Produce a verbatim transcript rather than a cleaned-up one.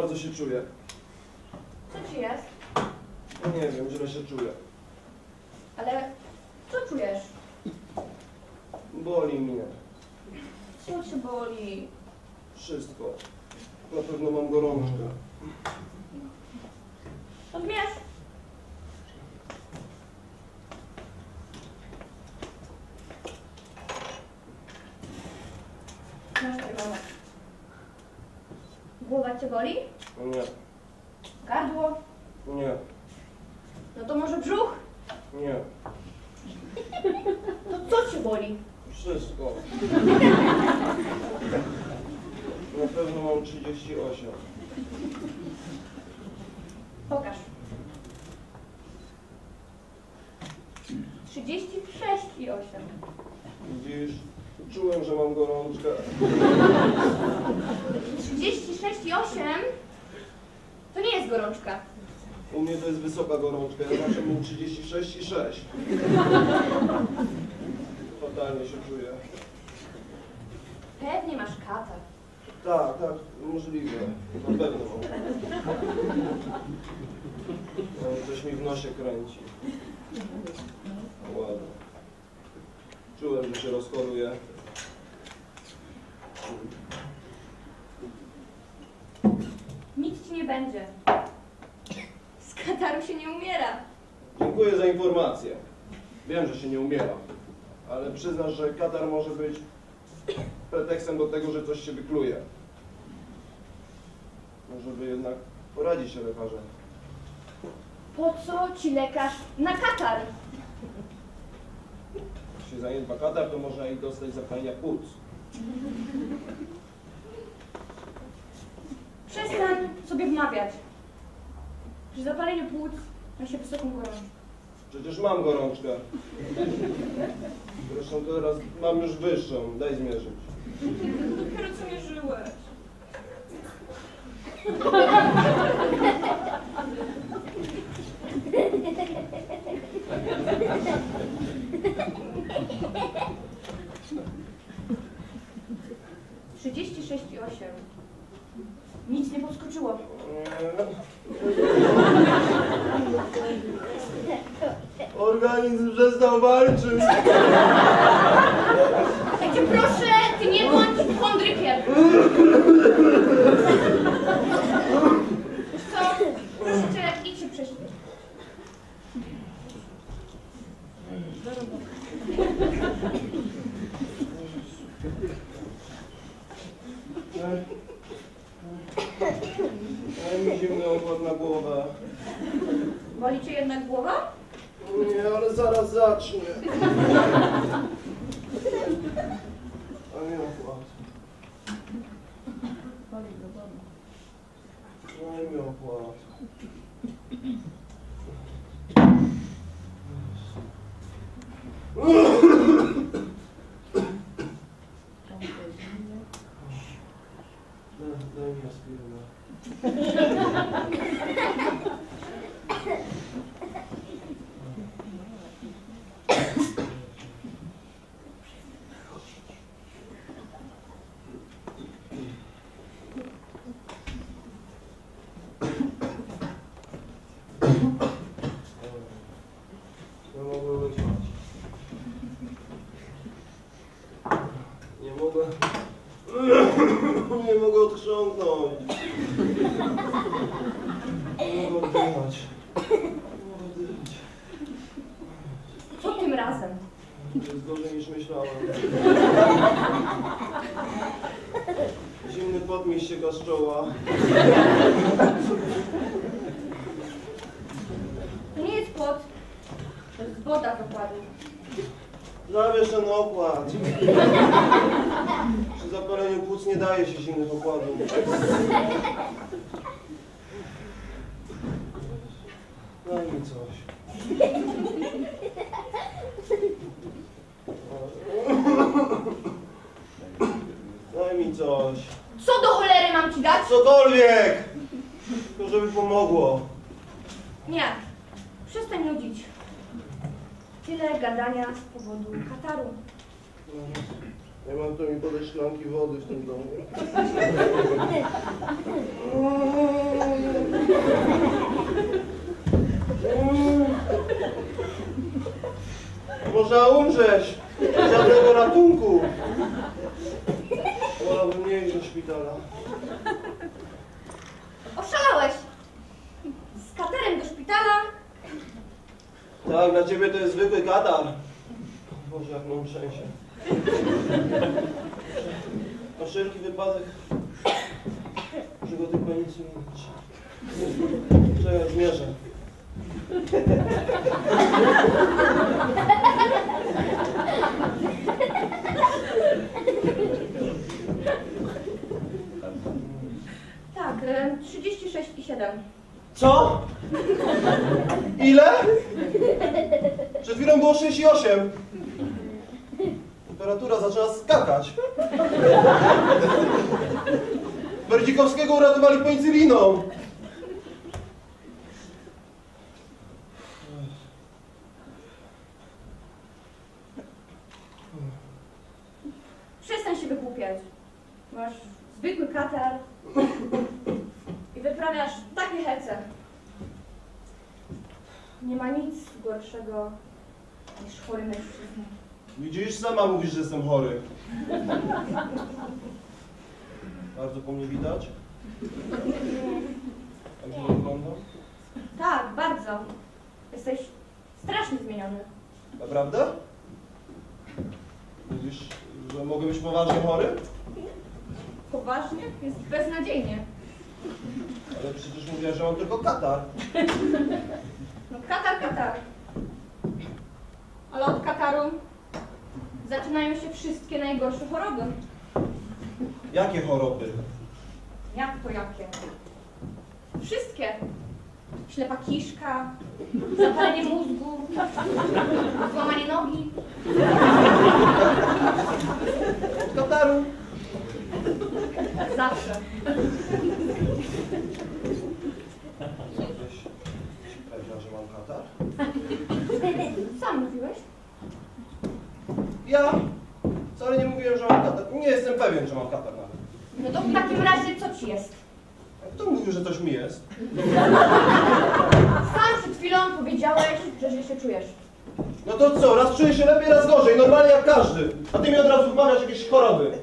bardzo się czuję. Co ci jest? No nie wiem, źle się czuję. Ale co czujesz? Boli mnie. Co cię boli? Wszystko. Na pewno mam gorączkę. Odbierz. Masz czerwone. Głowa cię boli? Nie. Gardło? Nie. No to może brzuch? Nie. To co cię boli? Wszystko. Na pewno mam trzydzieści osiem. Pokaż. trzydzieści sześć i osiem. Widzisz? Czułem, że mam gorączkę. trzydzieści sześć i osiem to nie jest gorączka. U mnie to jest wysoka gorączka. Ja zawsze mam trzydzieści sześć i sześć. Fatalnie się czuję. Pewnie masz katar. Tak, tak, możliwe. Na pewno. Coś mi w nosie kręci. Ładnie. Czułem, że się rozchoruję. Nic ci nie będzie. Z kataru się nie umiera. Dziękuję za informację. Wiem, że się nie umiera. Ale przyznasz, że katar może być pretekstem do tego, że coś się wykluje. Może by jednak poradzić się lekarzem. Po co ci lekarz na katar? Jeśli zaniedba katar, to można i dostać zapalenia płuc. Przestań sobie wmawiać. Przy zapaleniu płuc ma się wysoką gorączkę. Przecież mam gorączkę. Zresztą teraz mam już wyższą. Daj zmierzyć. Dopiero co mierzyłeś. trzydzieści sześć i osiem. Nic nie podskoczyło. Organizm przestał walczyć. Tak cię proszę, ty nie bądź chondrykiem. Wiesz co? Proszę cię, idź się prześpić. Daj mi zimny opłat na głowę. Boli cię jednak głowa? Nie, ale zaraz zacznie. A nie opłat. Daj mi opłat. Daj mi aspirynę. Nie mogłem wytrwać. Nie mogę... Nie mogę odchrząknąć. Nie mogę oddychać. Nie mogę oddychać. Co tym razem? To jest gorzej niż myślałem. Zimny pot mi ścieka z czoła. To nie jest pot. To jest woda dokładnie. Zabierz ten opłat. Przy zapaleniu płuc nie daje się zimnych opłatów. Daj mi coś. Daj mi coś. Co do cholery mam ci dać? Cokolwiek! Tylko żeby pomogło. Nie. Przestań nudzić. Tyle gadania z powodu kataru. Nie mam kto mi podać szklanki wody w tym domu. Można umrzeć! Żadnego ratunku! Wolałbym nie iść do szpitala. Oszalałeś! Z katerem do szpitala? Tak, dla ciebie to jest zwykły katar. Boże, jak mam szczęście. Na wszelki wypadek, że go tylko nic nie widać. To ja zmierzę. Tak, trzydzieści sześć i siedem. Co? Ile? Przed chwilą było sześć i osiem. Temperatura zaczęła skakać. Berdzikowskiego uratowali peniciliną. Przestań się wygłupiać. Masz zwykły katar i wyprawiasz takie hece. Nie ma nic gorszego niż chory mężczyzna. Widzisz, sama mówisz, że jestem chory. Bardzo po mnie widać? Tak się wygląda? Tak, bardzo. Jesteś strasznie zmieniony. Naprawdę? Widzisz, że mogę być poważnie chory? Poważnie? Jest beznadziejnie. Ale przecież mówiłaś, że mam tylko katar. No katar, katar. Ale od kataru zaczynają się wszystkie najgorsze choroby. Jakie choroby? Jak to jakie? Wszystkie. Ślepa kiszka, zapalenie mózgu, złamanie nogi. Kotaru. Zawsze. Gdzieś się pewna, że mam katar? Sam mówiłeś? Ja wcale nie mówiłem, że mam katar. Nie jestem pewien, że mam katar nawet. No to w takim razie co ci jest? A kto mówił, że coś mi jest? Sam przed chwilą powiedziałeś, że źle się czujesz. No to co? Raz czuję się lepiej, raz gorzej. Normalnie jak każdy. A ty mi od razu wmawiasz jakieś choroby.